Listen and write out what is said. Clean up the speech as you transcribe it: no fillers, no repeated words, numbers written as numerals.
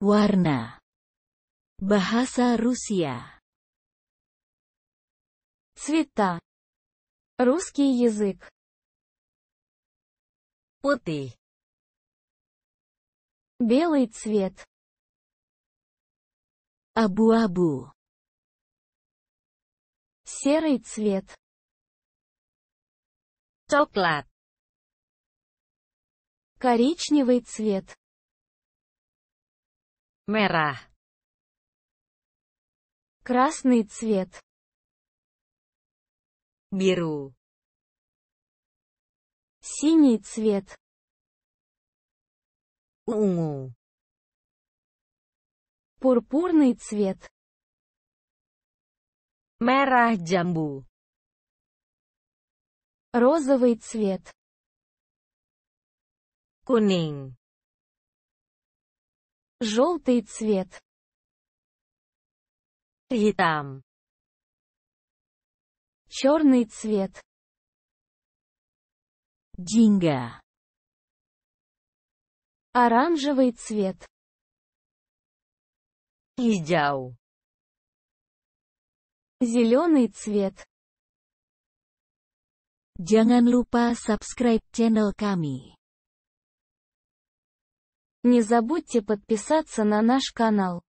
Warna. Bahasa Rusia. Цвета. Русский язык. Putih. Белый цвет. Abu-abu. Серый цвет. Coklat. Коричневый цвет. Merah. Красный цвет. Biru. Синий цвет. Ungu. Пурпурный цвет. Merah jambu. Розовый цвет. Kuning. Желтый цвет. Hitam. Черный цвет. Jingga. Оранжевый цвет. Hijau. Зеленый цвет. Jangan lupa subscribe channel kami. Не забудьте подписаться на наш канал.